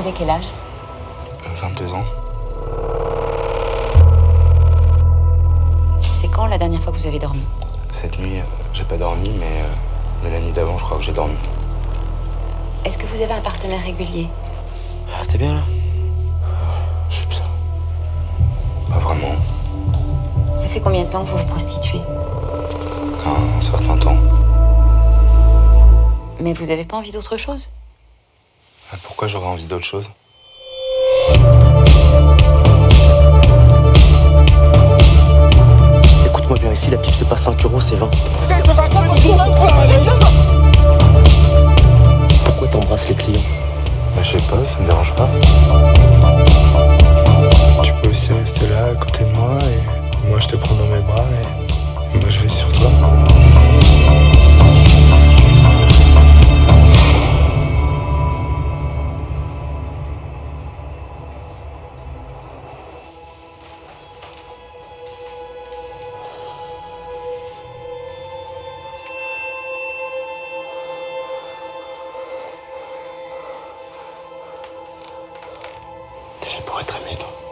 avez quel âge? 22 ans. C'est quand la dernière fois que vous avez dormi? Cette nuit, j'ai pas dormi, mais la nuit d'avant, je crois que j'ai dormi. Est-ce que vous avez un partenaire régulier? Ah, t'es bien là? Je sais pas. Pas vraiment. Ça fait combien de temps que vous vous prostituez? Un certain temps. Mais vous avez pas envie d'autre chose? Pourquoi j'aurais envie d'autre chose? Écoute-moi bien, ici la pipe c'est pas 5 €, c'est 20. Pourquoi t'embrasses les clients? Bah, je sais pas, ça me dérange pas. Tu peux aussi rester là à côté de moi et moi je te prends dans mes bras et moi je vais sur toi. Pour être aimé, toi.